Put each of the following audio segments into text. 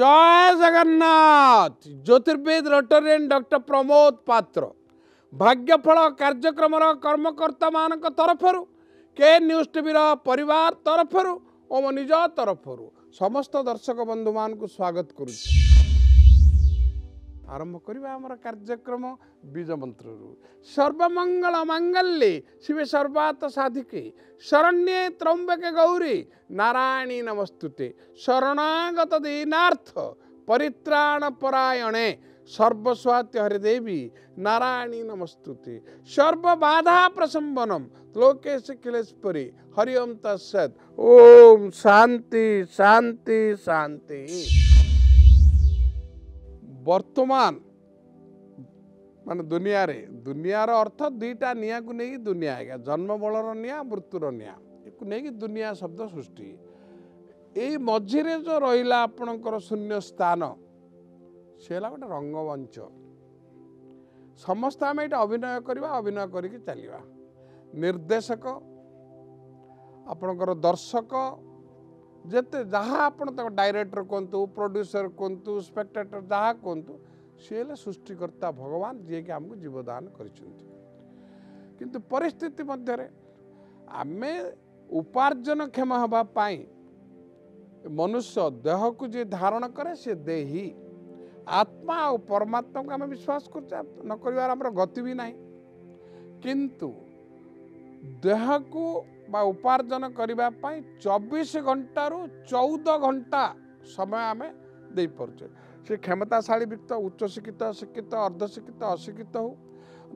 जय जगन्नाथ। ज्योतिर्विद rotarian doctor Pramod Patra भाग्यफल कार्यक्रम कर्मकर्ता मान तरफर के न्यूज टीवी परिवार तरफर और मो निज तरफर समस्त दर्शक बंधु मान को स्वागत कर आरंभ करवा आम कार्यक्रम बीज मंत्र सर्वमंगल मंगल्ये शिवे सर्वार्थ साधिके शरण्ये त्र्यंबके गौरी नारायणी नमस्तुते शरणागत दीनार्थ परित्राण परायणे सर्वस्वाति हरिदेवी नारायणी नमस्तुते सर्वबाधा प्रसंबनम लोकेश किलेश्वरी हरिओम तत्सत। ओम शांति शांति शांति। बर्तमान मान दुनिया रे दुनियार अर्थ दुईटा निया को नहीं दुनिया है जन्म बलर निया मृत्युर निया नहीं दुनिया शब्द सृष्टि ये मझीरे जो रहा आपणकर शून्य स्थान सी है गोटे रंगमंच समस्त आम ये अभिनय करवा अभिनय करके चलवा निर्देशक आपणकर दर्शक जेते जहाँ आप डायरेक्टर कहतु प्रोड्यूसर कहतु स्पेक्टेटर जहाँ कहतु सी है सृष्टिकर्ता भगवान जी के आमको जीवदान करिसुंती परिस्थिति मध्य आमे उपार्जनक्षम होगापाई मनुष्य देह को जी धारण करे सी देही आत्मा और परमात्मा को आम विश्वास कर नकर गति भी नहीं किंतु देह को बा उपार्जन करने 24 घंटा 14 घंटा समय आम दे पारे सी क्षमताशाली व्यक्ति उच्च शिक्षित शिक्षित अर्धशिक्षित अशिक्षित हो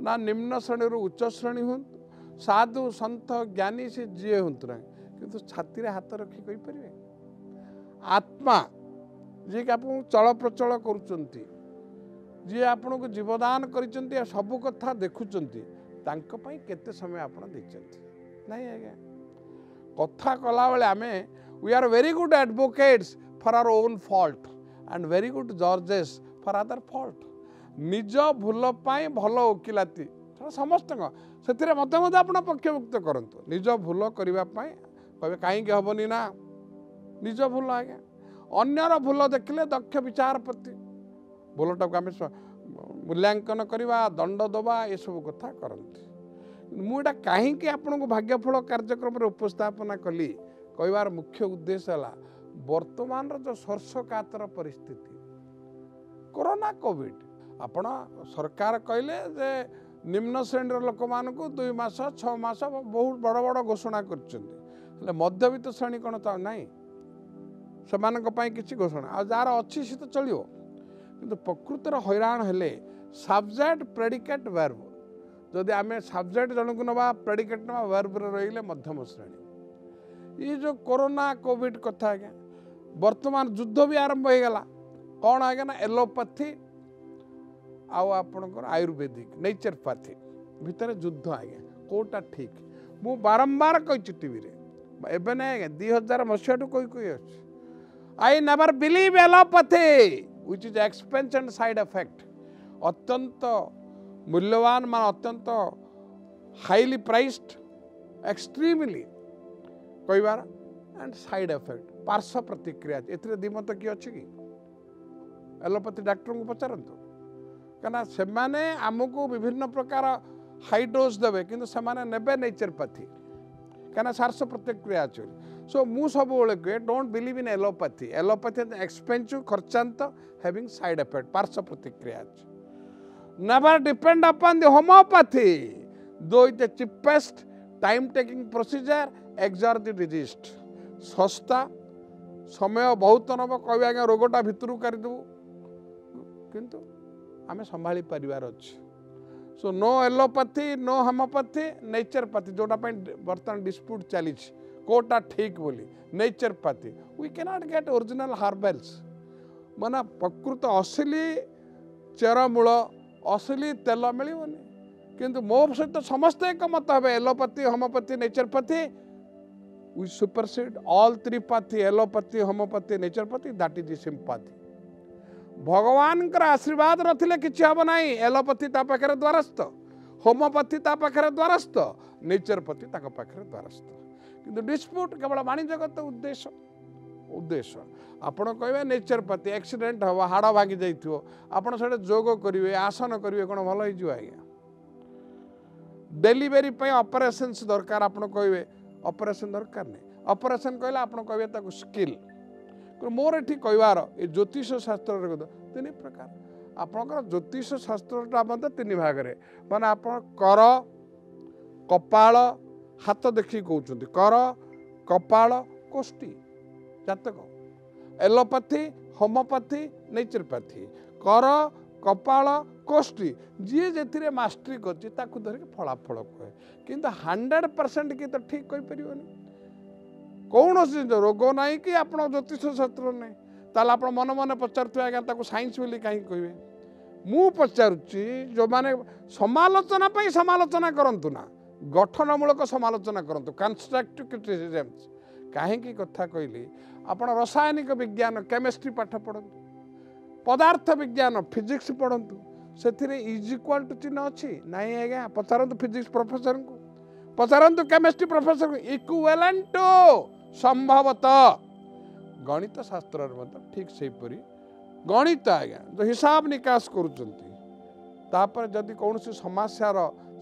ना निम्न श्रेणी रु उच्च श्रेणी हूँ साधु सन्थ ज्ञानी से जी हूँ ना कि छाती हाथ रखी कहींपर आत्मा जी के आप चल प्रचल कर जीवदान कर सब कथा देखुंपाई केते समय आप नहीं आज्ञा कथा कला बेले आम we are very good advocates for our own fault and very good जजेस फॉर अदर फॉल्ट निज भूल पाई भल वकिलाती समस्त से मत मत आप पक्षभुक्त करूँ निज भूल करने कहे कहीं हेनी ना निज भूल आज्ञा अन्यर भूल देखिले दक्ष विचारपति भूलटा को आम मूल्यांकन करवा दंड दवा ये सब कथा करती मुझा कहीं आपण को भाग्यफल कार्यक्रम उपस्थापना कली कहार मुख्य उद्देश्य है वर्तमान जो सर्षकातर परिस्थिति कोरोना कोविड आपण सरकार कहले जे निम्न श्रेणीर लोक मान को 2 मास 6 मास बहुत बड़ बड़ घोषणा कर मध्यवित्त श्रेणी कौन था नहीं से किसी घोषणा आ जार अच्छी सी तो चलो कि प्रकृतर हैरान हेले सब्जेक्ट प्रेडिकेट वर्ब जदि आम सब्जेक्ट जनक ना प्रेडिकेट ना वर्ब रही मध्यम श्रेणी ये जो कोरोना कोविड कथा आज्ञा बर्तमान युद्ध भी आरंभ हो गला कौन आज्ञा ना एलोपैथी आपणकर आयुर्वेदिक नेचरपैथी भितर युद्ध आज्ञा कौटा ठीक मु बारंबार कही टीवी एवं नहीं आज्ञा 2000 मसीहा कही कही अच्छे I never believe allopathy which is expense and side effect अत्यंत मूल्यवान मान अत्यंत हाईली प्राइस्ड एक्सट्रीमली कहार एंड साइड इफेक्ट पार्श्व प्रतिक्रिया ए दिमत किए अच्छे कि एलोपैथी डाक्टर को पचारतु क्या से आमको विभिन्न प्रकार हाई डोज देवे कि से ने नेचरपैथी क्या पार्श्व प्रतिक्रिया अच्छे सो मु सब कहे don't believe in allopathy allopathy expensive खर्चांत हैविंग साइड इफेक्ट पार्श्व प्रतिक्रिया अच्छे Never depend upon the homeopathy, though it is the cheapest time-taking procedure, exert the disease. सस्ता समय बहुत नब कह आज रोगटा भितर करदेबू किंतु आम संभाली परिवार अच्छे so no allopathy no homeopathy naturopathy जोटा बर्तमान डिस्प्यूट चली कोटा ठीक बोली naturopathy we cannot get original herbals माना प्रकृत असली चेरमूल असली तेल मिलवनी किंतु मो सहित समस्ते एक मत हे allopathy homeopathy naturopathy we supersede all त्रिपैथी allopathy homeopathy naturopathy that is sympathy भगवान कर आशीर्वाद नथिले किछि हम ना एलोपैथी ता पाखरे द्वारस्थ होमियोपैथी ता पाखरे द्वारस्थ नेचरपैथी ताक पाखरे द्वारस्थ किंतु डिस्प्यूट केवल वाणिज्यगत उद्देश्य उद्देश्य आपण कह नेचरपैथी एक्सीडेंट हम हाड़ भागी जाइए आपड़ से जोग करेंगे आसन करेंगे कौन भल हो आज्ञा डेलीवरी ऑपरेशन दरकार आप कहे ऑपरेशन दरकार नहीं ऑपरेशन कहला आप कहे स्किल मोर ये कहवार ज्योतिष शास्त्र तीन प्रकार आपणकर ज्योतिष शास्त्रटा मत तीन भागरे माने आप कर कपाल हाथ देखी कहते कर कपाल कोष्ठी जातक एलोपैथी होम्योपैथी नेचुरोपैथी कर कपाल कोष्ठी जी जे मास्टरी करके फलाफल कहे किंतु 100% कि तो ठीक कही पारनी कौन रोग ना कि आप ज्योतिष शास्त्र नहीं ताल आप मन मन पचार आज्ञा सैंस बोली कहीं कहे मु पचारुची जो मैंने समालोचना समालोचना करतु ना गठनमूलक समालोचना करतु कंस्ट्रक्टिव क्रिटिसिजम्स कहीं कथा कहली आप रसायनिक विज्ञान केमिस्ट्री पाठ पढ़तु पदार्थ विज्ञान फिजिक्स पढ़तु से इज इक्वाल टू चिन्ह अच्छी नाई आज्ञा पचारत फिजिक्स प्रोफेसर को पचारत केमिस्ट्री प्रोफेसर को इक्वेलेंट टू संभवतः गणित शास्त्र मतलब ठीक से परी गणित आज्ञा जो हिसाब निकास कर जदि कौन समस्यार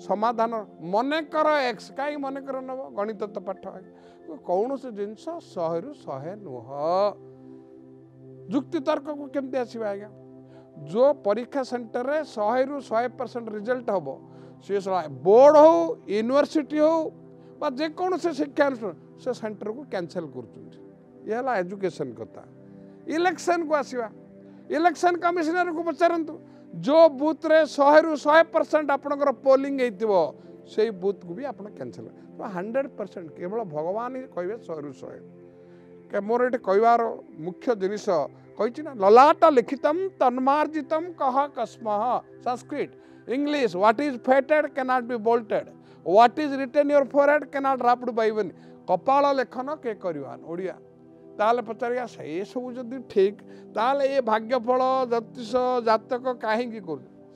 समाधान मन कर एक्स कहीं मन कर नब गणित तो पाठ आज्ञा कौन जिन 100 ରୁ 100 नुह जुक्ति तर्क को केमती आसवा आज्ञा जो परीक्षा सेंटर में 100 ରୁ 100% रिजल्ट हम सी बोर्ड हो यूनिवर्सिटी हो जेकोण से शिक्षा अनुष्ठान से सेंटर को कैंसल कर एजुकेशन कथा इलेक्शन को आसवा इलेक्शन कमिशनर को पचारतु जो बूथ रे 100 ରୁ 100% आपणकर पोलिंग हो सही बूथ को भी आप कैंसल 100% केवल भगवान ही कहे 100 ରୁ 100 मोर ये कहवार मुख्य जिनस कही ललाट लिखितम तन्मार्जितम कह कस्मः Sanskrit English what is fated cannot be bolted what is written your forehead cannot wrapped by one कपाल लेखन के करवान ओडिया ताले पचारिया से सब जदि ठीक ताले ये भाग्यफल ज्योतिष जातक कहीं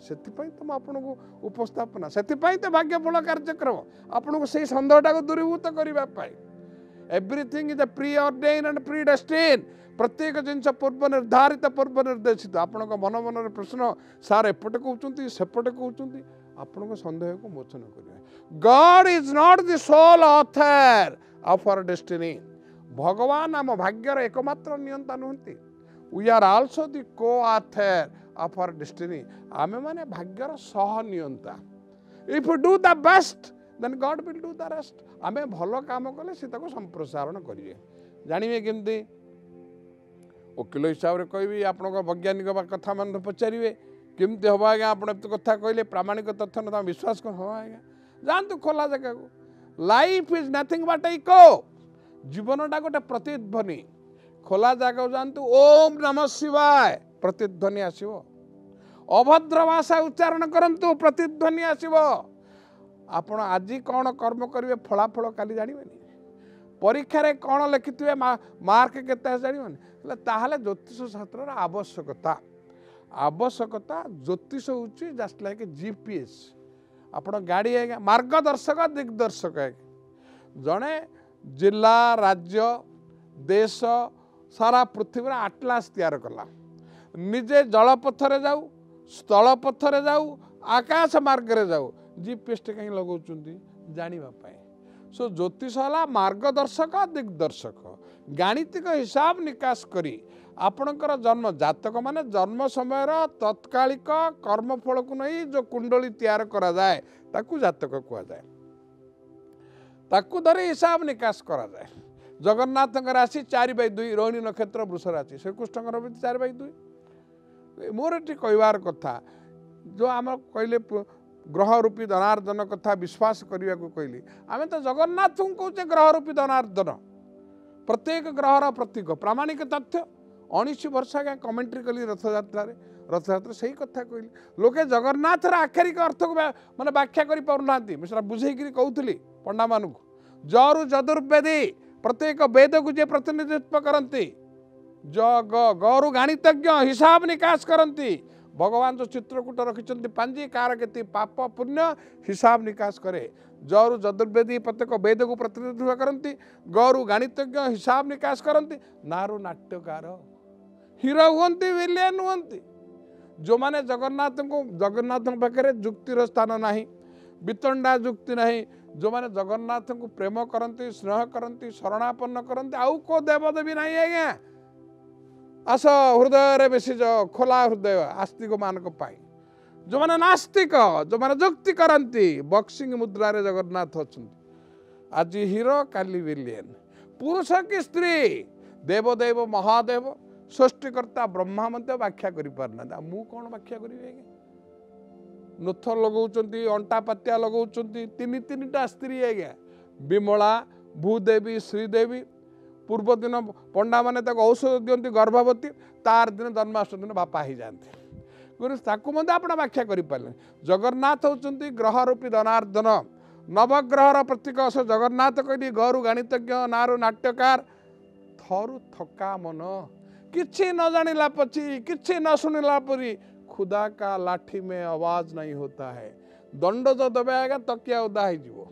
से तुम आपको उपस्थापना से भाग्यफल कार्यक्रम आपन को सही सन्देहटा को दूरीभूत करने everything is a preordained and predestined प्रत्येक जिनस पूर्व निर्धारित पूर्व निर्देशित आपण मन मन प्रश्न सार एपटे कहते सेपटे कहते आपण सन्देह को मोचन करें God is not the sole author of our destiny भगवान आम भाग्यर एकमात्र नियंता नुहति वी आर आल्सो दी को आथर ऑफ आवर डेस्टिनी आमे माने भाग्यर सह नियंता if you do the best then God will do the rest आमे भलो काम कले से ताको संप्रसारण करिए जानिबे केमती वकिल हिसाब रे कहबी आपनको वैज्ञानिक कथा मान पचारिवे केमती होबा आगे आपण एत कथा कहले प्रामाणिक तथ्य न विश्वास कर हो आगे जानतु खोला जगह को life is nothing but echo जीवनटा गोटे प्रतिध्वनि खोला जगह जानतु ओम नमः शिवाय प्रतिध्वनि आसव अभद्र भाषा उच्चारण करंतु प्रतिध्वनि आसव आपण आज कौन कर्म करेंगे फलाफल काली जानिबेनी परीक्षा कौन लिखिथे मार्क केते जानिबेनी ताहले ज्योतिष शास्त्र आवश्यकता आवश्यकता ज्योतिष होउची जस्ट लाइक जीपीएस आपण गाड़ी आगे मार्गदर्शक दिग्दर्शक आगे जड़े जिला राज्य देश सारा पृथ्वीर आटलास तैयार कला निजे जलपथरे जाऊ स्थलपथरे जाऊ आकाश मार्ग रे जाऊ जीपीएस टे कहीं लगौंट जानापी सो ज्योतिष है मार्गदर्शक दिग्दर्शक गणितिक हिसाब निकास करी आपणकर जन्म जातक माने जन्म समय तत्कालिक कर्मफल को नहीं जो कुंडली तैयार करा जाए ताकू जातक कहा जाए ताकू धरी हिसाब निकास करा जाए जगन्नाथ राशि 4/2 रोहिणी नक्षत्र वृष राशि श्रीकृष्ण भी 4/2 मोर ये कहवार कथा जो आम कहले ग्रह रूपी धनार्दन कथा विश्वास करने को कहली आम तो जगन्नाथ को कौचे ग्रह रूपी धनार्दन प्रत्येक ग्रहर प्रतीक प्रामाणिक तथ्य 19 वर्ष आगे कमेंट्री कली रथयात्रा से ही कथा कहली लोके जगन्नाथ आक्षरिक अर्थ को मानते व्याख्या करा मुझे बुझेक कहती पंडा मानू जरु जदुर्वेदी प्रत्येक वेद को जे प्रतिनिधित्व करती ज गु गणितज्ञ हिसाब निकास करती भगवान जो चित्रकूट रखिंट पांजी कार के पाप पुण्य हिसाब निकास करे जरु चतुर्वेदी प्रत्येक वेद को प्रतिनिधित्व करती गरु गणितज्ञ हिसाब निकास करती नारु नाट्यकार हिरो हुंती विलेन हुंती जो माने जगन्नाथ को जगन्नाथ पाखे युक्तिर स्थान ना वितंडा युक्ति ना जो माने जगन्नाथ को प्रेम करती स्नेह करती शरणापन्न करती आउ को देवदेवी ना आज्ञा आस हृदय बेसीज खोला हृदय आस्तिक मान जो माने नास्तिक जो माने युक्ति करती बक्सिंग मुद्रा रे जगन्नाथ अच्छा आज हिरो काली विलेन पुरुष की स्त्री देवदेव महादेव सृष्टिकर्ता ब्रह्मा मध्य व्याख्या करना मु कौन व्याख्या करी नोथ लगौंट अंटा पत्या लगौटा स्त्री आज्ञा विमला भूदेवी श्रीदेवी पूर्व दिन पंडा मैंने औषध दिखती गर्भवती तार दिन जन्माष्टमी दिन बापा ही जाते मत आप व्याख्या करें जगन्नाथ होती ग्रह रूपी धनार्दन नवग्रहर प्रतीक से जगन्नाथ कहली गरु गणितज्ञ नारु नाट्यकार थरु थका मन किसी न जाना पची किसी न शुणला परी खुदा का लाठी में आवाज नहीं होता है दंड जो दबाएगा तकिया उदा हो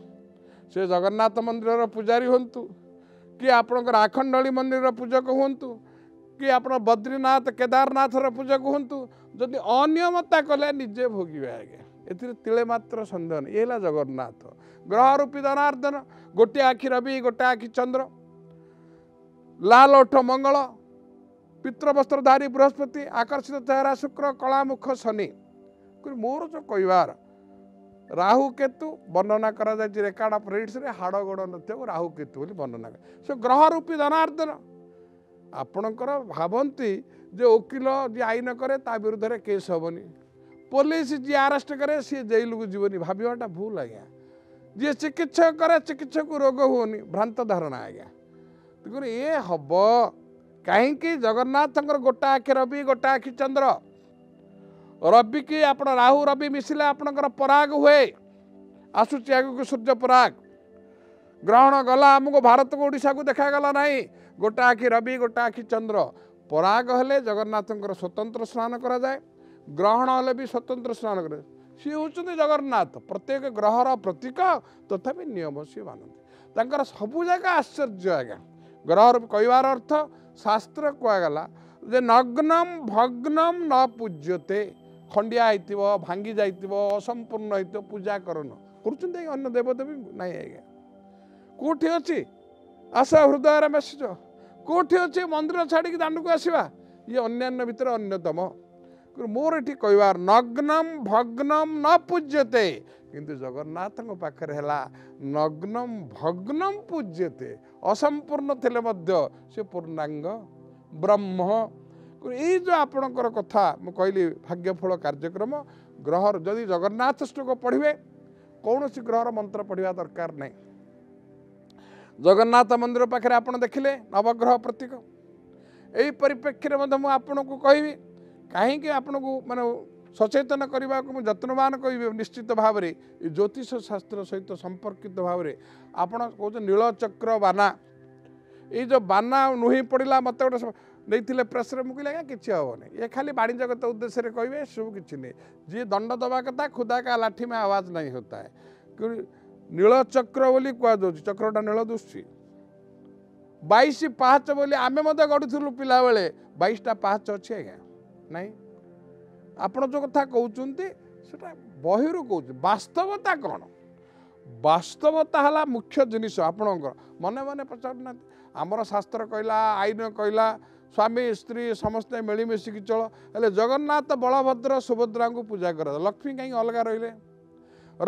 से जगन्नाथ मंदिर पूजारी हूँ कि आपणकर आखंडी मंदिर पूजक हूँ कि आप बद्रीनाथ केदारनाथ पूजक हूँ जदि अनियमता कले निजे भोगे आज्ञा एले मात्र सन्देह नहीं ये जगन्नाथ ग्रह रूपी धनार्दन गोटे आखि रवि गोटे आखि चंद्र लाल ओठ मंगल पितृवस्त्रधारी बृहस्पति आकर्षित चेहरा शुक्र कलामुख शनि मोर जो कहवार राहु केतु वर्णना रेकॉर्ड ऑफ रीड्स रे हाड़ गोड़ नृत्य को राहु केतु बोली वर्णना सो ग्रह रूपी धनार्दन आपणकर भावती जे वकिल जी आईन करे ता विरुद्ध रे केस हेनी पुलिस जी आरेस्ट करे सी जेल को जीवन भावाटा भूल आज्ञा जी चिकित्सक करे चिकित्सक को रोग होनी भ्रांत धारणा आज्ञा तेणु ये हम कहीं जगन्नाथ गोटा आखि रवि गोटा आखि चंद्र रवि की आप राहु रवि मिसिले आपणकर पराग हुए आसूच आगे सूर्य पराग ग्रहण गला आमको भारत को ओडिशा को देखागला नहीं गोटा आखि रवि गोटा आखि चंद्र पराग हेले जगन्नाथ स्वतंत्र स्नान कराए ग्रहण हेले भी स्वतंत्र स्नान कर सी हूँ जगन्नाथ प्रत्येक ग्रहर प्रतीक तथापि नियम सी मानते सबु जगह आश्चर्य आज्ञा ग्रहर कहवार अर्थ शास्त्र कहगला जे नग्नम भग्नम न पूज्यते खंडिया होइतिबो भांगी जाइतिबो असंपूर्ण होइतिबो पूजा करन करुचंते अन्य देवदेवी नाही आज्ञा कोठी अछि आशा हृदय रे मेसेज कोठी अछि मंदिर छाड़ी कि दांडू को आसीबा ये अन्यान्य भितर अन्यतम मोर एठी कहवार नग्नम भग्नम न पूज्यते किंतु जगन्नाथ पाखे है नग्नम भग्नम पूज्यते असंपूर्ण थे से पूर्णांग ब्रह्म ये जो आपणकर कथा मुझे भाग्यफल कार्यक्रम ग्रह जदि जगन्नाथ श्लोक पढ़े कौन सी ग्रहर मंत्र पढ़ा दरकार नहीं जगन्नाथ मंदिर पाखे आप देखिले नवग्रह प्रतीक यही परिप्रेक्षी में आपण को कह कहीं आपण को माने सचेतन करने को जत्नवान कह निश्चित भाव में ज्योतिष शास्त्र सहित संपर्कित भाव में आप कौन नीलचक्र बाना ये जो बाना नुहे पड़ा मत गोटे नहीं प्रेस मुझे आज किसी हेनी ये खाली वाणिज्यगत उद्देश्य कहे सब किसी नहीं जी दंड दवा कथा खुदा का लाठी में आवाज नहीं होता है क्योंकि नीलचक्र बोली कह चक्रटा नील दुष्टि 22 पाहच बोली आम गढ़ु पाबले 22टा पाहच अच्छी आज्ञा नाई आप जो कथा कहते बहिरू कौन बास्तवता कौन बास्तवता है मुख्य जिनिष आपण मन मन पचारना आमर शास्त्र कहला आईन कहला स्वामी स्त्री समस्ते मिलमिशिकी चलो हेल्ले जगन्नाथ बलभद्र सुभद्रा को पूजा कर लक्ष्मी कहीं अलग रे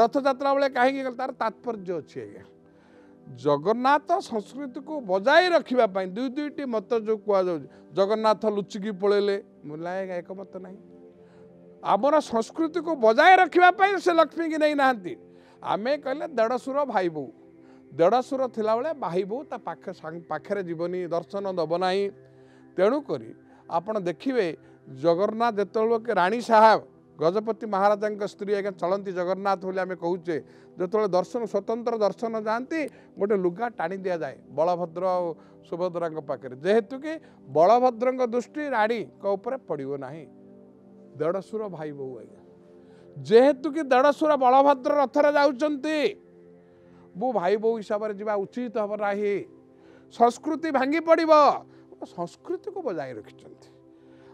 रथजात्रा बेले कहीं तार तात्पर्य अच्छी आज्ञा जगन्नाथ संस्कृति को बजाय रखापी दुई दुईटी मत जो कह जगन्नाथ लुचिकी पलैले मुला एक मत नहीं आमर संस्कृति को बजाय रखापी से लक्ष्मी की नहीं नहांती आमे कहले देढ़शुर भाई बो देढ़शुर थिला बेले भाई बो ता पाखे जीवनी दर्शन दब ना तेणुक आप देखिए जगन्नाथ जिते राणी साहब गजपति महाराजा स्त्री आज्ञा चलती जगन्नाथ बोले आम कहे जो दर्शन स्वतंत्र दर्शन जाती गोटे लुगा टाणी दि जाए बलभद्र सुभद्रा पाखे जेहेतु कि बलभद्र दृष्टि राणी पड़ो ना ଦେଢ଼ଶୁର ଭାଇ ବୋଉ ଆଜ୍ଞା, ଯେହେତୁକି ଦେଢ଼ଶୁର ବଳଭଦ୍ର ରଥରେ ଯାଉଛନ୍ତି, ବୋଉ ଭାଇ ବୋଉ ହିସାବରେ ଯିବା ଉଚିତ ହେବ ନାହିଁ। ସଂସ୍କୃତି ଭାଙ୍ଗି ପଡ଼ିବ। ସଂସ୍କୃତିକୁ ବଜାୟ ରଖିଛନ୍ତି।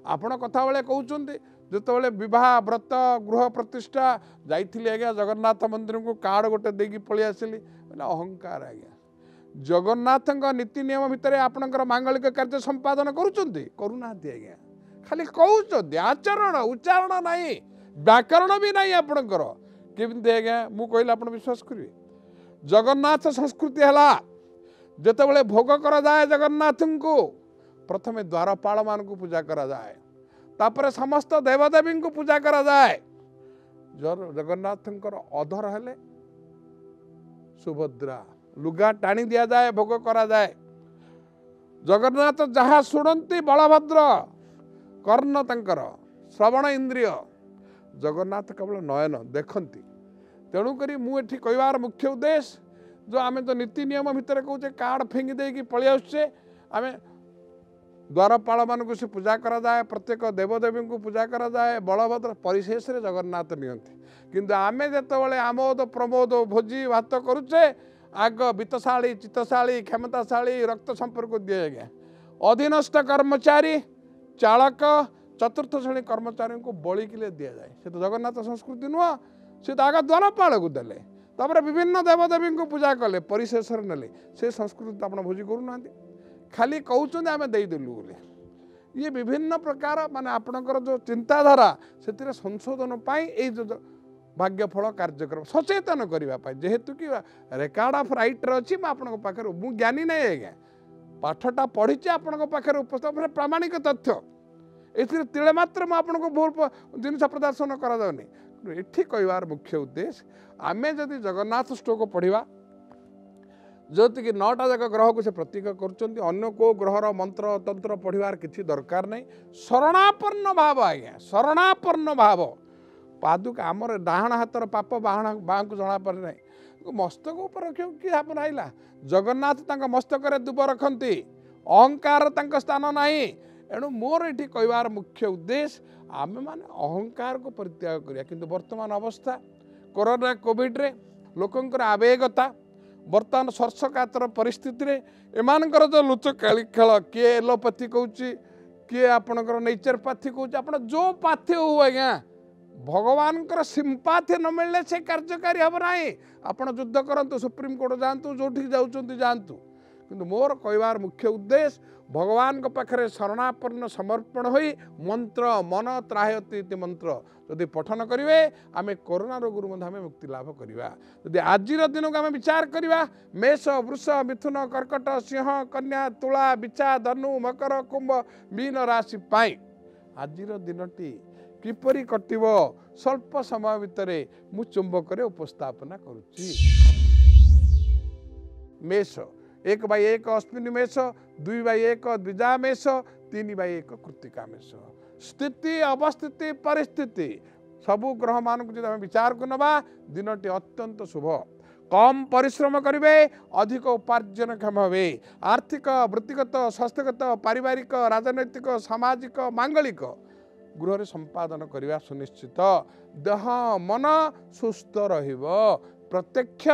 ଆପଣ କଥାବେଳେ କହୁଛନ୍ତି, ଯେତେବେଳେ ବିବାହ ବ୍ରତ ଗୃହ ପ୍ରତିଷ୍ଠା ଯାଇଥିଲି ଆଜ୍ଞା, ଜଗନ୍ନାଥ ମନ୍ଦିରକୁ କାର୍ଡ଼ ଗୋଟେ ଦେଇକି ପଳେଇ ଆସିଲି, ମାନେ ଅହଙ୍କାର ଆଜ୍ଞା। ଜଗନ୍ନାଥଙ୍କ ନୀତି ନିୟମ ଭିତରେ ଆପଣଙ୍କର ମାଙ୍ଗଳିକ କାର୍ଯ୍ୟ ସମ୍ପାଦନ କରୁଛନ୍ତି? କରୁନାହାନ୍ତି ଆଜ୍ଞା, ଖାଲି କହୁଛନ୍ତି। ଆଚରଣ ଉଚ୍ଚାରଣ ନାହିଁ, ବ୍ୟାକରଣ ବି ନାହିଁ ଆପଣଙ୍କର। କେମିତି ଆଜ୍ଞା ମୁଁ କହିଲେ ଆପଣ ବିଶ୍ୱାସ କରିବେ? ଜଗନ୍ନାଥ ସଂସ୍କୃତି ହେଲା, ଯେତେବେଳେ ଭୋଗ କରାଯାଏ ଜଗନ୍ନାଥଙ୍କୁ, ପ୍ରଥମେ ଦ୍ୱାରପାଳମାନଙ୍କୁ ପୂଜା କରାଯାଏ, ତାପରେ ସମସ୍ତ ଦେବଦେବୀଙ୍କୁ ପୂଜା କରାଯାଏ। ଜଗନ୍ନାଥଙ୍କର ଅଧର ହେଲେ ସୁଭଦ୍ରା, ଲୁଗା ଟାଣି ଦିଆଯାଏ, ଭୋଗ କରାଯାଏ। ଜଗନ୍ନାଥ ଯାହା ଶୁଣନ୍ତି, ବଳଭଦ୍ର କର୍ଣ୍ଣ ତାଙ୍କର ଶ୍ରବଣ ଇନ୍ଦ୍ରିୟ, ଜଗନ୍ନାଥ କେବଳ ନୟନ ଦେଖନ୍ତି। ତେଣୁକରି ମୁଁ ଏଠି କହିବାର ମୁଖ୍ୟ ଉଦ୍ଦେଶ୍ୟ, ଯେଉଁ ଆମେ ତ ନୀତି ନିୟମ ଭିତରେ କହୁଛେ, କାର୍ଡ଼ ଫିଙ୍ଗି ଦେଇକି ପଳେଇ ଆସୁଛେ ଆମେ। ଦ୍ୱାରପାଳମାନଙ୍କୁ ସେ ପୂଜା କରାଯାଏ, ପ୍ରତ୍ୟେକ ଦେବଦେବୀଙ୍କୁ ପୂଜା କରାଯାଏ, ବଳଭଦ୍ର, ପରିଶେଷରେ ଜଗନ୍ନାଥ ନିଅନ୍ତି। କିନ୍ତୁ ଆମେ ଯେତେବେଳେ ଆମୋଦ ପ୍ରମୋଦ ଭୋଜି ଭାତ କରୁଛେ, ଆଗ ବିତ୍ତଶାଳୀ ଚିତ୍ତଶାଳୀ କ୍ଷମତାଶାଳୀ ରକ୍ତ ସମ୍ପର୍କ ଦିଏ ଆଜ୍ଞା। ଅଧୀନସ୍ଥ କର୍ମଚାରୀ ଚାଳକ ଚତୁର୍ଥ ଶ୍ରେଣୀ କର୍ମଚାରୀଙ୍କୁ ବଳିକିଲେ ଦିଆଯାଏ। ସେ ତ ଜଗନ୍ନାଥ ସଂସ୍କୃତି ନୁହଁ। ସେ ତ ଆଗ ଦ୍ୱାରପାଳକୁ ଦେଲେ, ତାପରେ ବିଭିନ୍ନ ଦେବଦେବୀଙ୍କୁ ପୂଜା କଲେ, ପରିଶେଷରେ ନେଲେ। ସେ ସଂସ୍କୃତି ଆପଣ ଭୋଜି କରୁନାହାନ୍ତି, ଖାଲି କହୁଛନ୍ତି ଆମେ ଦେଇଦେଲୁ ବୋଲି। ଇଏ ବିଭିନ୍ନ ପ୍ରକାର ମାନେ ଆପଣଙ୍କର ଯେଉଁ ଚିନ୍ତାଧାରା, ସେଥିରେ ସଂଶୋଧନ ପାଇଁ ଏଇ ଯେଉଁ ଭାଗ୍ୟଫଳ କାର୍ଯ୍ୟକ୍ରମ ସଚେତନ କରିବା ପାଇଁ, ଯେହେତୁକି ରେକର୍ଡ଼ ଅଫ୍ ରାଇଟ୍ରେ ଅଛି। ମୁଁ ଆପଣଙ୍କ ପାଖରେ, ମୁଁ ଜ୍ଞାନୀ ନାହିଁ ଆଜ୍ଞା, ପାଠଟା ପଢ଼ିଛି, ଆପଣଙ୍କ ପାଖରେ ଉପସ୍ଥାପନ ପ୍ରାମାଣିକ ତଥ୍ୟ, ଏଥିରେ ତିଳେ ମାତ୍ର ମୁଁ ଆପଣଙ୍କୁ ବହୁତ ଜିନିଷ ପ୍ରଦର୍ଶନ କରାଯାଉନି। ଏଠି କହିବାର ମୁଖ୍ୟ ଉଦ୍ଦେଶ୍ୟ, ଆମେ ଯଦି ଜଗନ୍ନାଥ ଷ୍ଟୋକ ପଢ଼ିବା, ଯେଉଁଥିକି 9ଟା ଯାକ ଗ୍ରହକୁ ସେ ପ୍ରତୀକ କରୁଛନ୍ତି, ଅନ୍ୟ କେଉଁ ଗ୍ରହର ମନ୍ତ୍ର ତନ୍ତ୍ର ପଢ଼ିବାର କିଛି ଦରକାର ନାହିଁ। ଶରଣାପନ୍ନ ଭାବ ଆଜ୍ଞା, ଶରଣାପନ୍ନ ଭାବ। ପାଦୁକା ଆମର ଡାହାଣ ହାତର ପାପ ବାହାଙ୍କୁ ଜଣାପଡ଼େ ନାହିଁ। ମସ୍ତକ ଉପରେ କିଏ ଆପଣ ଆଇଲା? ଜଗନ୍ନାଥ ତାଙ୍କ ମସ୍ତକରେ ଦୁବ ରଖନ୍ତି, ଅହଙ୍କାର ତାଙ୍କ ସ୍ଥାନ ନାହିଁ। ଏଣୁ ମୋର ଏଠି କହିବାର ମୁଖ୍ୟ ଉଦ୍ଦେଶ୍ୟ, ଆମେମାନେ ଅହଙ୍କାରକୁ ପରିତ୍ୟାଗ କରିବା। କିନ୍ତୁ ବର୍ତ୍ତମାନ ଅବସ୍ଥା, କରୋନା କୋଭିଡ଼ରେ ଲୋକଙ୍କର ଆବେଗତା, ବର୍ତ୍ତମାନ ସର୍ଷକାତର ପରିସ୍ଥିତିରେ ଏମାନଙ୍କର ଯେଉଁ ଲୁଚକାଳି ଖେଳ, କିଏ ଏଲୋପାଥି କହୁଛି, କିଏ ଆପଣଙ୍କର ନେଚର ପାଥି କହୁଛି, ଆପଣ ଯେଉଁ ପାଥି ହଉ ଆଜ୍ଞା, ଭଗବାନଙ୍କର ସିମ୍ପାଥି ନ ମିଳିଲେ ସେ କାର୍ଯ୍ୟକାରୀ ହେବ ନାହିଁ। ଆପଣ ଯୁଦ୍ଧ କରନ୍ତୁ, ସୁପ୍ରିମକୋର୍ଟ ଯାଆନ୍ତୁ, ଯେଉଁଠିକି ଯାଉଛନ୍ତି ଯାଆନ୍ତୁ। କିନ୍ତୁ ମୋର କହିବାର ମୁଖ୍ୟ ଉଦ୍ଦେଶ୍ୟ, ଭଗବାନଙ୍କ ପାଖରେ ଶରଣାପନ୍ନ ସମର୍ପଣ ହୋଇ ମନ୍ତ୍ର ମନ ତ୍ରାହୟତି ଇତି ମନ୍ତ୍ର ଯଦି ପଠନ କରିବେ, ଆମେ କରୋନା ରୋଗରୁ ମଧ୍ୟ ଆମେ ମୁକ୍ତି ଲାଭ କରିବା। ଯଦି ଆଜିର ଦିନକୁ ଆମେ ବିଚାର କରିବା, ମେଷ ବୃଷ ମିଥୁନ କର୍କଟ ସିଂହ କନ୍ୟା ତୁଳା ବିଛା ଧନୁ ମକର କୁମ୍ଭ ମୀନ ରାଶି ପାଇଁ ଆଜିର ଦିନଟି କିପରି କଟିବ, ସ୍ୱଳ୍ପ ସମୟ ଭିତରେ ମୁଁ ଚୁମ୍ବକରେ ଉପସ୍ଥାପନା କରୁଛି। ମେଷ 1/1 ଅଶ୍ୱିନୀ ମେଷ, 2/1 ଦ୍ୱିଜା ମେଷ, 3/1 କୃତ୍ତିକା ମେଷ। ସ୍ଥିତି ଅବସ୍ଥିତି ପରିସ୍ଥିତି ସବୁ ଗ୍ରହମାନଙ୍କୁ ଯଦି ଆମେ ବିଚାରକୁ ନେବା, ଦିନଟି ଅତ୍ୟନ୍ତ ଶୁଭ। କମ୍ ପରିଶ୍ରମ କରିବେ, ଅଧିକ ଉପାର୍ଜନକ୍ଷମ ହେବେ। ଆର୍ଥିକ ବୃତ୍ତିଗତ ସ୍ୱାସ୍ଥ୍ୟଗତ ପାରିବାରିକ ରାଜନୈତିକ ସାମାଜିକ ମାଙ୍ଗଳିକ ଗୃହରେ ସମ୍ପାଦନ କରିବା ସୁନିଶ୍ଚିତ। ଦେହ ମନ ସୁସ୍ଥ ରହିବ। ପ୍ରତ୍ୟକ୍ଷ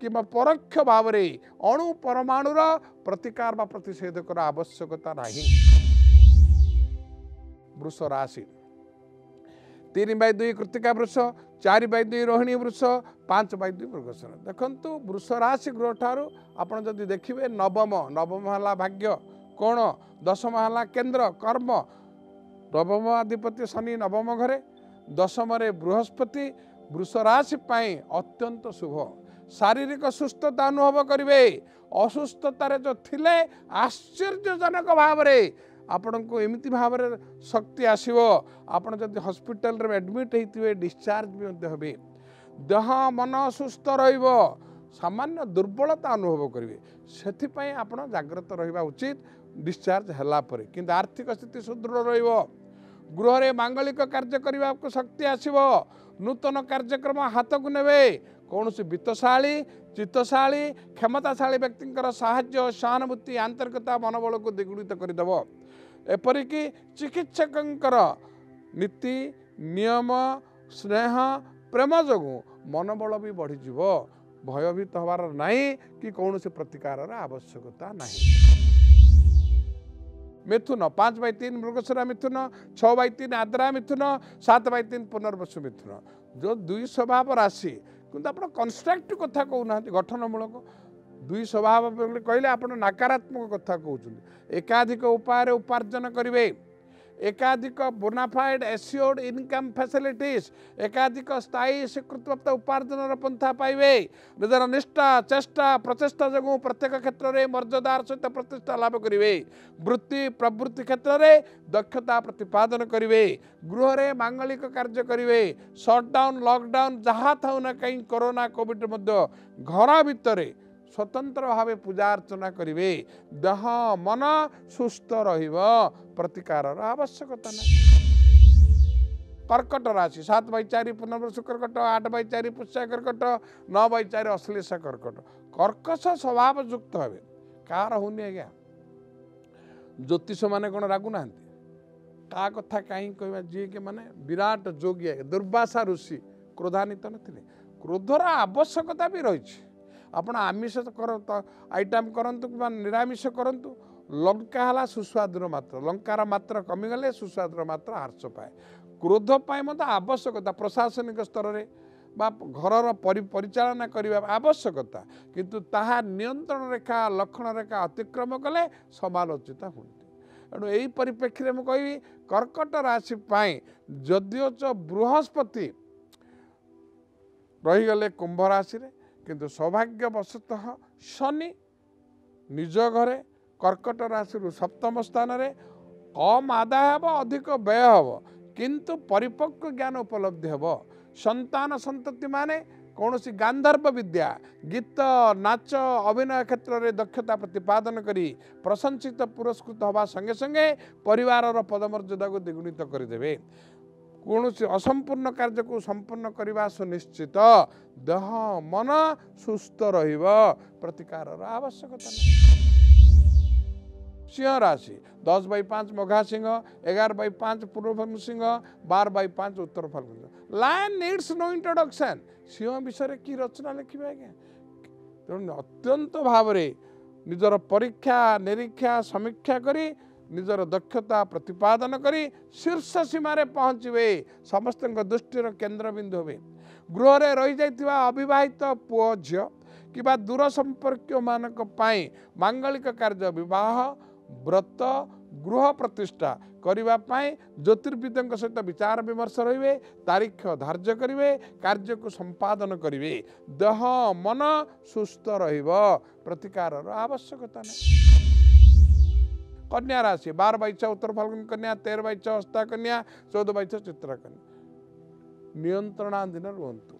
କିମ୍ବା ପରୋକ୍ଷ ଭାବରେ ଅଣୁ ପରମାଣୁର ପ୍ରତିକାର ବା ପ୍ରତିଷେଧକର ଆବଶ୍ୟକତା ନାହିଁ। ବୃଷ ରାଶି 3/2 କୃତ୍ତିକା ବୃଷ, 4/2 ରୋହିଣୀ ବୃଷ, 5/2 ମୃଗଶିର। ଦେଖନ୍ତୁ, ବୃଷ ରାଶି ଗୃହଠାରୁ ଆପଣ ଯଦି ଦେଖିବେ, ନବମ ହେଲା ଭାଗ୍ୟ କୋଣ, ଦଶମ ହେଲା କେନ୍ଦ୍ର କର୍ମ, ନବମ ଅଧିପତି ଶନି ନବମ ଘରେ, ଦଶମରେ ବୃହସ୍ପତି। ବୃଷ ରାଶି ପାଇଁ ଅତ୍ୟନ୍ତ ଶୁଭ। ଶାରୀରିକ ସୁସ୍ଥତା ଅନୁଭବ କରିବେ। ଅସୁସ୍ଥତାରେ ଯେଉଁ ଥିଲେ, ଆଶ୍ଚର୍ଯ୍ୟଜନକ ଭାବରେ ଆପଣଙ୍କୁ ଏମିତି ଭାବରେ ଶକ୍ତି ଆସିବ। ଆପଣ ଯଦି ହସ୍ପିଟାଲରେ ଆଡ଼ମିଟ୍ ହେଇଥିବେ, ଡିସଚାର୍ଜ ବି ମଧ୍ୟ ହେବେ। ଦେହ ମନ ସୁସ୍ଥ ରହିବ। ସାମାନ୍ୟ ଦୁର୍ବଳତା ଅନୁଭବ କରିବେ, ସେଥିପାଇଁ ଆପଣ ଜାଗ୍ରତ ରହିବା ଉଚିତ ଡିସଚାର୍ଜ ହେଲା ପରେ। କିନ୍ତୁ ଆର୍ଥିକ ସ୍ଥିତି ସୁଦୃଢ଼ ରହିବ। ଗୃହରେ ମାଙ୍ଗଳିକ କାର୍ଯ୍ୟ କରିବାକୁ ଶକ୍ତି ଆସିବ। ନୂତନ କାର୍ଯ୍ୟକ୍ରମ ହାତକୁ ନେବେ। କୌଣସି ବିତ୍ତଶାଳୀ ଚିତ୍ତଶାଳୀ କ୍ଷମତାଶାଳୀ ବ୍ୟକ୍ତିଙ୍କର ସାହାଯ୍ୟ ସହାନୁଭୂତି ଆନ୍ତରିକତା ମନୋବଳକୁ ଦ୍ୱିଗୁଣିତ କରିଦେବ। ଏପରିକି ଚିକିତ୍ସକଙ୍କର ନୀତି नियम स्नेह प्रेम जगू मनोबल भी बढ़ी भयभीत हबार नहीं कि कौन से प्रतिकार आवश्यकता नहीं। मिथुन 5/3 मृगशिरा मिथुन, 6/3 आद्रा मिथुन, 7/3 पुनर्वसु मिथुन जो दुई स्वभाव राशि किंतु आप कंस्ट्रक्ट कथा कहना गठनमूलक दुई स्वभाव कहले आप नकारात्मक कथा कहते एकाधिक उपाय उपार्जन करेंगे एकाधिक बोनाफाइड एस्योर्ड इनकम फैसिलिटीज एकाधिक स्थायी स्वीकृतप्राप्त उपार्जन पंथा पाइबे निजर निष्ठा चेष्टा प्रचेषा जगू प्रत्येक क्षेत्र में मर्यादार सहित प्रतिष्ठा लाभ करेंगे वृत्ति प्रवृत्ति क्षेत्र में दक्षता प्रतिपादन करेंगे गृह रे मांगलिक कार्य करेंगे शटडाउन लॉकडाउन जहाँ था ना कहीं कोरोना कोविड घर भितर स्वतंत्र भाव पूजा अर्चना करेंगे देह मन सुस्थ प्रतिकार आवश्यकता नहीं। कर्कट राशि 7/4 पुनर्वसु कर्कट, 8/4 पुष्या कर्कट, 9/4 अश्लेषा कर्कट कर्कश स्वभाव युक्त हे कार होनी आज्ञा ज्योतिष मैंने कौन रागुना का कथा कहीं कह जी के माने विराट जोगी दुर्वासा ऋषि क्रोधान्वित नी क्रोधर आवश्यकता भी रही आपड़ आमिष कर आइटम करतु कि निरामिष करतु लंका है सुस्वादर मात्रा लंकार मात्रा कमीगले सुस्वादर मात्रा ह्रास पाए क्रोध पाई मत आवश्यकता प्रशासनिक स्तर में घर परिचालना करने आवश्यकता किंतु ताहा नियंत्रण रेखा लक्षण रेखा अतिक्रम कले समालोचित हूँ तेणु यही परिप्रेक्षी में कहि कर्कट राशि जदिओ बृहस्पति रहीगले कुंभ राशि किंतु सौभाग्यवशतः शनि निज घरे कर्कट राशि सप्तम स्थान रे कम आदाय हे अधिक व्यय हे किंतु परिपक्व ज्ञान उपलब्धि हे संतान संतति माने कौन सी गांधर्व विद्या गीत नाच अभिनय क्षेत्र में दक्षता प्रतिपादन करी प्रशंसित पुरस्कृत हवा संगे संगे परिवार पदमर्यादा को द्विगुणित करदेवे कौन से असंपूर्ण कार्य को संपूर्ण करने सुनिश्चित देह मन सुस्थ प्रतिकार आवश्यकता नहीं। सिंह राशि 10/5 मघा सिंह, 11/5 पूर्वफल्गु सिंह, 12/5 उत्तर फाल्गुन सिंह लायन नीड्स नो इंट्रोडक्शन सिंह विषय की रचना लिखे आज्ञा तेनाली अत्यंत भाव निजर परीक्षा निरीक्षा समीक्षा कर निजर दक्षता प्रतिपादन करी शीर्ष सीमा रे पहुँचे समस्त दृष्टिर केन्द्रबिंदु हे गृह रे रही जाइतिबा अविवाहित पुओ झियो किबा दूर संपर्क मानक पाई मांगलिक कार्य विवाह व्रत गृह प्रतिष्ठा करिबा पाई ज्योतिर्विदंक सहित विचार विमर्श रहिबे तारीख धार्य करिबे कार्य को संपादन करिबे देह मन सुस्थ रहिबो प्रतिकार आवश्यकता नहीं। कन्या राशि 12/6 उत्तर फाल्गुन कन्या, 13/6 हस्ता कन्या, 14/6 चित्रा कन्या नियंत्रणाधीन रुहतु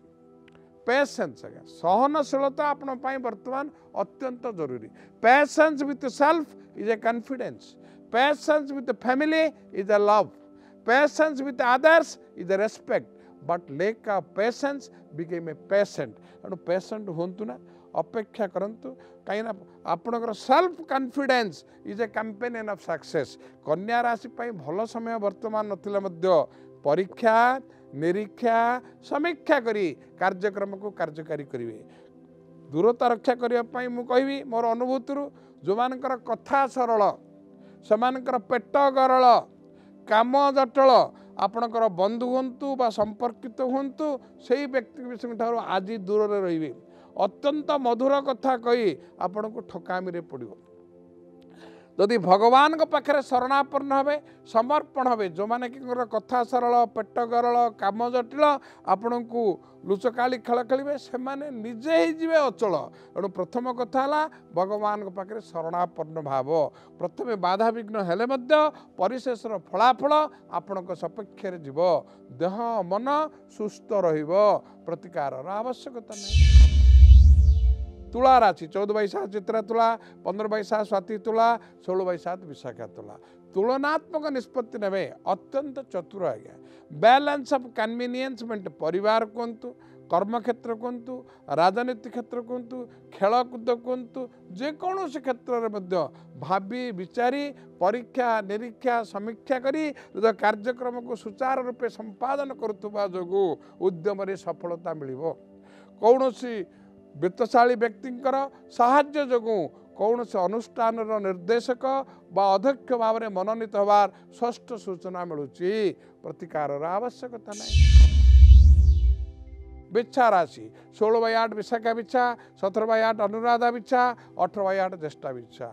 पेसेंस आज्ञा सहनशीलता आपंपाई बर्तमान अत्यंत जरूरी patience with self is a confidence patience with family is a love patience with others is a respect but lack of patience became a patient तेणु पेसेंट हूँ ना अपेक्षा करंतु कहीं आपणकर self confidence is a companion of success कन्या राशि पर भल समय वर्तमान नथिले परीक्षा निरीक्षा समीक्षा करी कार्यक्रम को कार्यकारी करेंगे दूरता रक्षा करने मु कहि मोर अनुभूति जो मानकर कथा सरल से मानकर पेट गरल काम जटल आपणकर बंधु हूँ बा संपर्कित हूँ से ही व्यक्ति ठार आज दूर रही अत्यंत मधुर कथा कही आपण को ठकामी रे पड़ो यदि भगवान को पाखे शरणापन्न हे समर्पण हे जो माने कथा सरल पेट गरल काम जटिल आपण को लुचकाली खेल खेलेंगे से माने निजे ही जीवे अचल तेणु प्रथम कथा है भगवान को पाखे शरणापन्न भाव प्रथम बाधा विघ्न हेले परिशेषर फलाफल आपण को सपक्ष रे जीव देह मन सुस्थ रहिबो प्रतिकार आवश्यकता नहीं। तुला राशि 14/7 चित्रा तुला, 15/7 स्वाति तुला, 16/7 विशाखा तुला तुलनात्मक निष्पत्ति नेबे अत्यंत चतुर आज्ञा बैलेंस ऑफ कन्वीनियंस मेंट परिवार कहतु कर्मक्षेत्र कहतु राजनीति क्षेत्र कहतु खेलकूद कहतु जेकोसी क्षेत्र में भावी विचारी परीक्षा निरीक्षा समीक्षा करी कार्यक्रम को सुचारू रूपे संपादन करुवा जो उद्यम सफलता मिलिबो। कौनसी वित्तशाली व्यक्तिंकर साहाय्य जोगुं कौनसी अनुष्ठान निर्देशक बा अध्यक्ष भाव में मनोनीत होवार षष्ठ सूचना मिलूची। प्रतिकार आवश्यकता नहीं। बिछा राशि 16/8 विशाखा बिछा, 17/8 अनुराधा बिछा, 18/8 ज्येष्ठा बिछा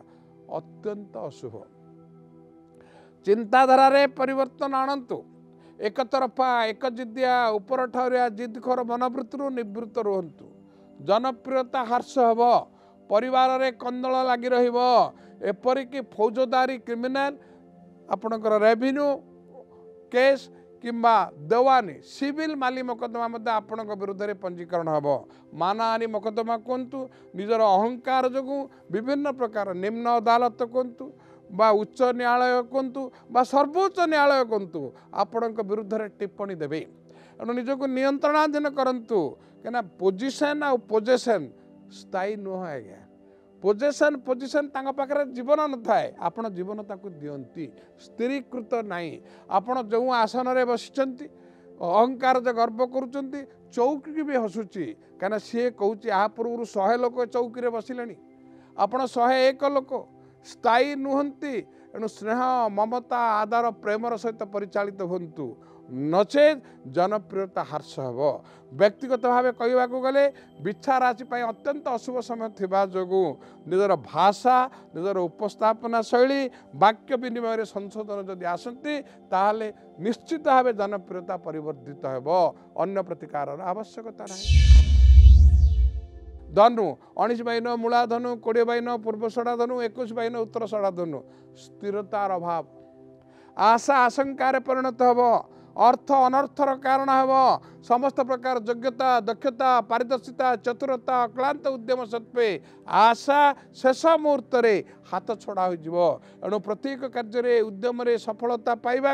अत्यंत अशुभ। चिंताधारा रे परिवर्तन आणंतु। एक तरफा एक जिद्दिया उपरठारिया जिद्दखोर मनोवृत्ति निवृत्त रुहंतु। जनप्रियता ह्रास हेब। परिवार रे कंदल लगी रहिबो। एपरिकि फौजदारी क्रिमिनाल आपणकर रेवेन्यू केस किंबा देवानी सिविल माली मोकदमा मध्य आपणक विरुद्ध रे पंजीकरण हेबो। मानहानि मोकदमा कोंतु निजर अहंकार जोगु विभिन्न प्रकार निम्न अदालत कोंतु बा उच्च न्यायालय कोंतु बा सर्वोच्च न्यायालय कोंतु आपणक विरुद्ध रे टिप्पणी देबे। एणु निजको नियंत्रणाधीन करंतु। केना पोजिशन आ पोजेसन स्थायी नुह। आज्ञा पोजेसन पोजिशन तांग पाखरे जीवन न थाए, आपण जीवन ताकू दियंती। स्थिरीकृत नाही। आपण जो आसन रे बसिचंती अहंकार जे गर्व करूचंती चौकी भी हसुची कारण सी कहूची आ पूर्व 100 लोक चौकी रे बसिलेनी आपण 101 लोक स्थायी नुहंती। एणु स्नेह ममता आधार प्रेमर सहित परिचालित हंतु नचेत जनप्रियता ह्रास हेब। व्यक्तिगत भाव कहवाक गले बिछा राशि अत्यंत अशुभ समय थिबा जोगु निजर भाषा निजर उपस्थापना शैली वाक्य विनिमय संशोधन जदि आसंती ताहले निश्चित भाव जनप्रियता परिवर्तित हेब। अन्य प्रतिकार आवश्यकता नहीं। धनु 19/9 मूला धनु, 20/9 पूर्व षडा धनु, 21/9 उत्तर षडा धनु स्थिरतार अभाव। आशा आशंकार परिणत हेब। अर्थ अनर्थर कारण हेब। समस्त प्रकार योग्यता दक्षता पारदर्शिता चतुरता अक्लांत उद्यम सत्वे आशा शेष मुहूर्त हाथ छड़ा हो। एणु प्रत्येक कार्य उद्यम सफलता पाइबा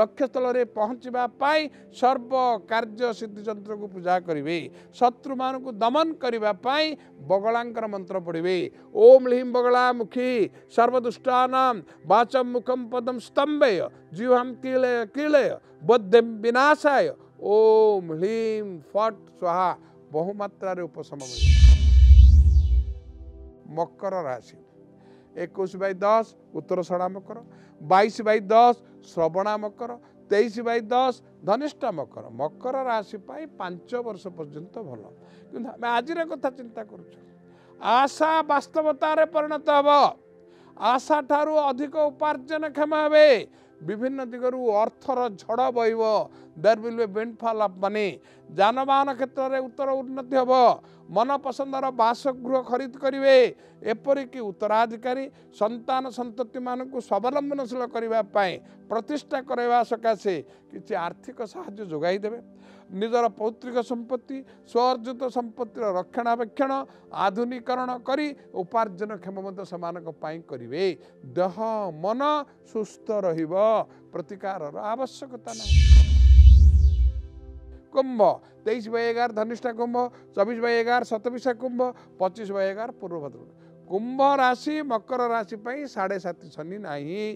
लक्ष्यस्थल में पहुँचापी सर्व कार्य सिद्धिचंद्र को पूजा करेंगे। शत्रु मानक दमन करने बगलांकर मंत्र पढ़े ओम ह्लीम बगला मुखी सर्वदुष्टानां वाचं मुखं पदं स्तंभय जीवं कीलय कीलय बद्धं विनाशाय ओम ह्लीम फट स्वाहा बहुमात्रा उपशम। मकर राशि 21/10 उत्तर षड़ा मकर, 22/10 श्रवणा मकर, 23/10 धनिष्ठा मकर। मकर राशि पाई 5 वर्ष पर्यंत भल कि आम आज कथा चिंता करूँ। आशा वास्तवतार परिणत हेब। आशा ठारू अधिक उपार्जनक्षम हे। विभिन्न दिगरू अर्थर झड़ बहब। There will be windfall of money. जानबाहन क्षेत्र में उत्तर उन्नति हेब। मनपसंदर बासगृह खरीद करेंगे। एपरिक उत्तराधिकारी संतान संतति मानक स्वावलंबनशील करने प्रतिष्ठा कराइवा सकाशे किसी आर्थिक साहाय्य जोगाई देबे। निजर पौत्रिक संपत्ति स्वर्जित संपत्तिर रक्षणाबेक्षण आधुनिकरण करी उपार्जनक्षम करेंगे। देह मन सुस्थ रहिब। प्रतिकारर आवश्यकता नहीं। कुंभ 23/11 धनिष्ठा कुंभ, 24/11 शतभिषा कुंभ, 25/11 पूर्व भाद्रपद। कुंभ राशि मकर राशि पर 7.5 शनि नहीं।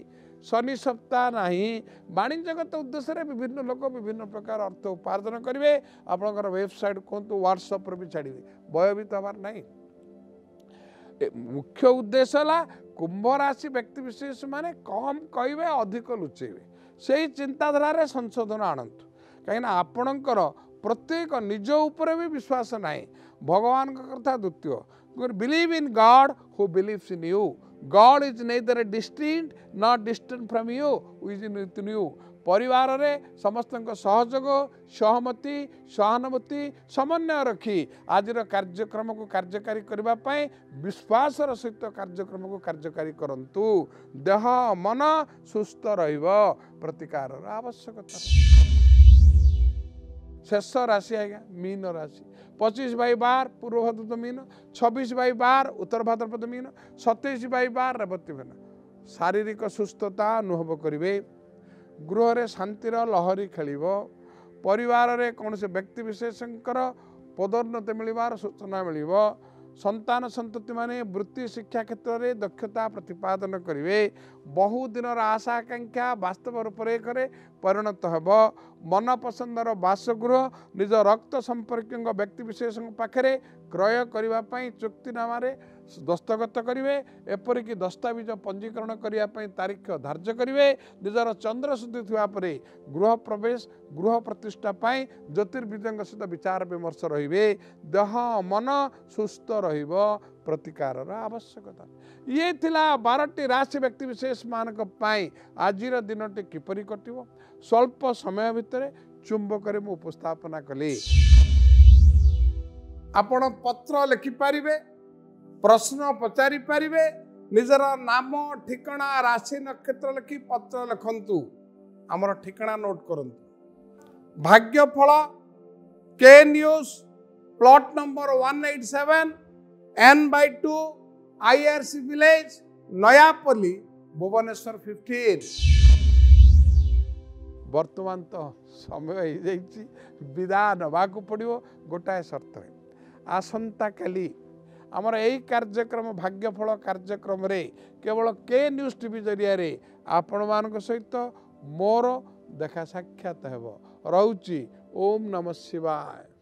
शनि सप्ताह नहीं। वाणिज्यगत उद्देश्य विभिन्न लोक विभिन्न प्रकार अर्थ उपार्जन करेंगे। आपणकर वेबसाइट कहतु व्हाट्सअप भी छाड़े भयभीत हमार नहीं। मुख्य उद्देश्य है कुंभ राशि व्यक्तिविशेष माने कम कहे अधिक लुचेबे से चिंताधारा संशोधन आणतु कहीं आपणकर प्रत्येक निज उपर भी विश्वास ना। भगवान कथा द्वितीय believe in God who believes in you. God is neither distinct not distant from you is in you. परिवार रे समस्तंक सहयोग सहमति सहानुभूति समन्वय रखी आज कार्यक्रम को कार्यकारी करने विश्वास सहित कार्यक्रम को कार्यकारी करंतु। देह मन सुस्थ रहिब। प्रतिकार आवश्यकता। शेष राशि आज्ञा मीन राशि 25/12 पूर्व भाद्रपद मीन, 26/12 उत्तर भाद्रपद मीन, 27/12 रेवती मीन। शारीरिक सुस्थता अनुभव करेंगे। गृह रे शांतिर लहरी खेल। परिवार रे कौन से व्यक्ति विशेषकर पदोन्नति मिलवार सूचना मिल। संतान संतति माने वृत्ति शिक्षा क्षेत्र में दक्षता प्रतिपादन करेंगे। बहुदिनर आशा आकांक्षा वास्तव रूप से करे परिणत होब। मनपसंदर बासगृह निज रक्त संपर्क व्यक्ति विशेष पाखे क्रय करने चुक्तिनामा दस्तखत करेंगे। एपरिक दस्तावेज पंजीकरण करने तारीख धार्य करेंगे। निजर चंद्र शुद्धि थापर गृह प्रवेश गृह प्रतिष्ठा पाई ज्योतिर्विज्ञ सहित विचार विमर्श रे। देह मन सुस्थ र प्रतिकार आवश्यकता। ये थिला 12टी राशि व्यक्ति विशेष मानक पाई आजिर दिन टी किपरि कटिवो स्वल्प समय भितरे चुंबक रे मु उपस्थापना कली। आपण पत्र लिखि पारिबे, प्रश्न पचारि पारिबे, निजर नाम ठिकाना राशि नक्षत्र लिखि पत्र लिखंतु। हमर ठिकाना नोट करंतु। भाग्यफल के news plot number 187 N/2 IRC village Nayapalli Bhubaneswar 15। बर्तमान तो समय हो विदा नवाकू पड़ो गोटाए सर्त आसंता काली आमर यही कार्यक्रम भाग्यफल कार्यक्रम रे केवल के न्यूज टीवी जरिया रे आपण मान सहित मोर देखा साक्षात होब। रोची ओम नमः शिवाय।